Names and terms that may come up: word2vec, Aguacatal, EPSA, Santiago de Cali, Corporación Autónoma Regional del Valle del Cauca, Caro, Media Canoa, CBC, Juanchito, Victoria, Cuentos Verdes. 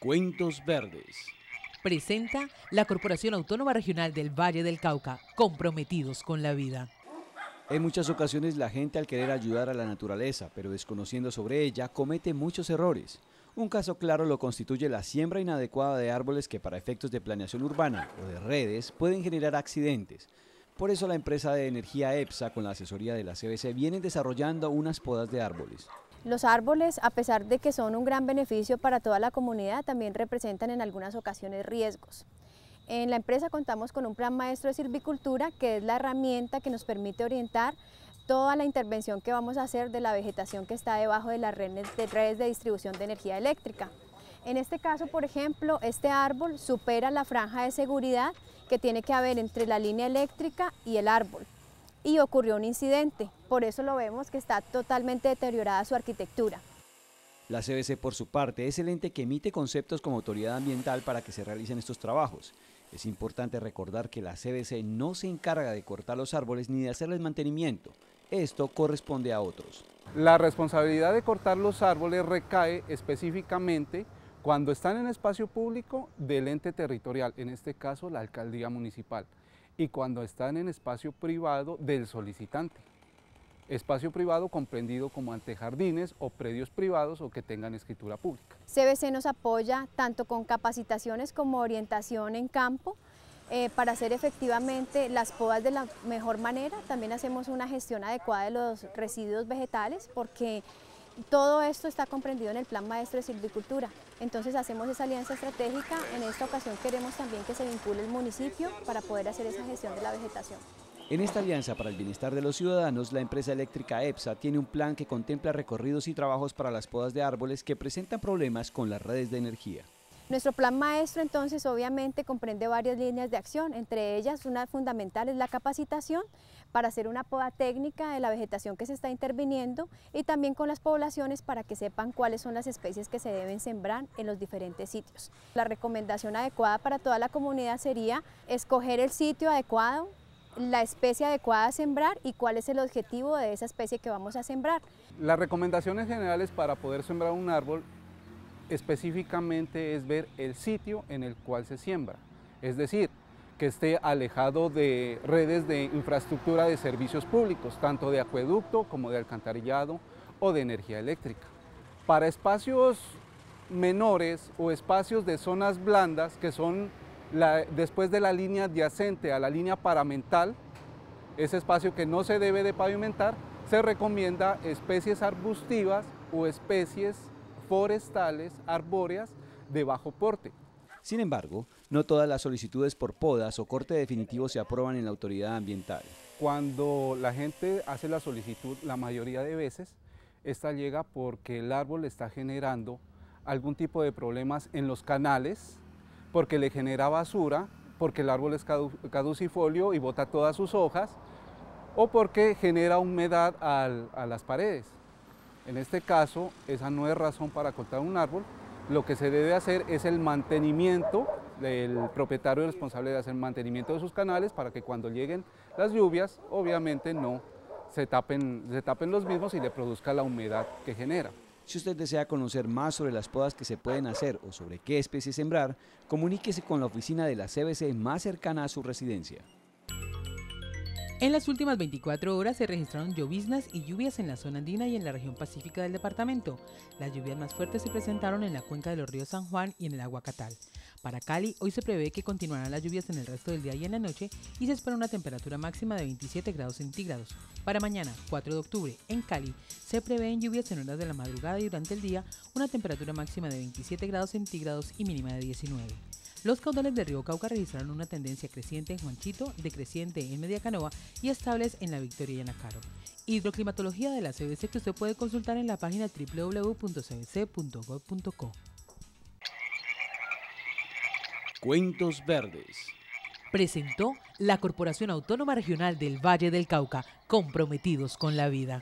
Cuentos Verdes. Presenta la Corporación Autónoma Regional del Valle del Cauca, comprometidos con la vida. En muchas ocasiones la gente, al querer ayudar a la naturaleza, pero desconociendo sobre ella, comete muchos errores. Un caso claro lo constituye la siembra inadecuada de árboles que para efectos de planeación urbana o de redes pueden generar accidentes. Por eso la empresa de energía EPSA, con la asesoría de la CBC, vienen desarrollando unas podas de árboles. Los árboles, a pesar de que son un gran beneficio para toda la comunidad, también representan en algunas ocasiones riesgos. En la empresa contamos con un plan maestro de silvicultura, que es la herramienta que nos permite orientar toda la intervención que vamos a hacer de la vegetación que está debajo de las redes de distribución de energía eléctrica. En este caso, por ejemplo, este árbol supera la franja de seguridad que tiene que haber entre la línea eléctrica y el árbol. Y ocurrió un incidente, por eso lo vemos que está totalmente deteriorada su arquitectura. La CBC, por su parte, es el ente que emite conceptos como autoridad ambiental para que se realicen estos trabajos. Es importante recordar que la CBC no se encarga de cortar los árboles ni de hacerles mantenimiento. Esto corresponde a otros. La responsabilidad de cortar los árboles recae específicamente cuando están en espacio público del ente territorial, en este caso la alcaldía municipal, y cuando están en espacio privado del solicitante. Espacio privado comprendido como antejardines o predios privados o que tengan escritura pública. CBC nos apoya tanto con capacitaciones como orientación en campo para hacer efectivamente las podas de la mejor manera. También hacemos una gestión adecuada de los residuos vegetales, porque todo esto está comprendido en el Plan Maestro de Silvicultura. Entonces hacemos esa alianza estratégica. En esta ocasión queremos también que se vincule el municipio para poder hacer esa gestión de la vegetación. En esta alianza para el bienestar de los ciudadanos, la empresa eléctrica EPSA tiene un plan que contempla recorridos y trabajos para las podas de árboles que presentan problemas con las redes de energía. Nuestro plan maestro entonces obviamente comprende varias líneas de acción, entre ellas una fundamental es la capacitación para hacer una poda técnica de la vegetación que se está interviniendo, y también con las poblaciones para que sepan cuáles son las especies que se deben sembrar en los diferentes sitios. La recomendación adecuada para toda la comunidad sería escoger el sitio adecuado, la especie adecuada a sembrar y cuál es el objetivo de esa especie que vamos a sembrar. Las recomendaciones generales para poder sembrar un árbol específicamente es ver el sitio en el cual se siembra, es decir, que esté alejado de redes de infraestructura de servicios públicos, tanto de acueducto como de alcantarillado o de energía eléctrica. Para espacios menores o espacios de zonas blandas, que son después de la línea adyacente a la línea paramental, ese espacio que no se debe de pavimentar, se recomienda especies arbustivas o especies forestales, arbóreas, de bajo porte. Sin embargo, no todas las solicitudes por podas o corte definitivo se aprueban en la autoridad ambiental. Cuando la gente hace la solicitud, la mayoría de veces, esta llega porque el árbol está generando algún tipo de problemas en los canales, porque le genera basura, porque el árbol es caducifolio y bota todas sus hojas, o porque genera humedad a las paredes. En este caso, esa no es razón para cortar un árbol. Lo que se debe hacer es el mantenimiento, el propietario es responsable de hacer el mantenimiento de sus canales para que cuando lleguen las lluvias, obviamente no se tapen los mismos y le produzca la humedad que genera. Si usted desea conocer más sobre las podas que se pueden hacer o sobre qué especie sembrar, comuníquese con la oficina de la CBC más cercana a su residencia. En las últimas 24 horas se registraron lloviznas y lluvias en la zona andina y en la región pacífica del departamento. Las lluvias más fuertes se presentaron en la cuenca de los ríos San Juan y en el Aguacatal. Para Cali, hoy se prevé que continuarán las lluvias en el resto del día y en la noche, y se espera una temperatura máxima de 27 grados centígrados. Para mañana, 4 de octubre, en Cali, se prevén lluvias en horas de la madrugada y durante el día, una temperatura máxima de 27 grados centígrados y mínima de 19. Los caudales del río Cauca registraron una tendencia creciente en Juanchito, decreciente en Media Canoa y estables en la Victoria y en la Caro. Hidroclimatología de la CBC, que usted puede consultar en la página www.cbc.gov.co. Cuentos Verdes. Presentó la Corporación Autónoma Regional del Valle del Cauca, comprometidos con la vida.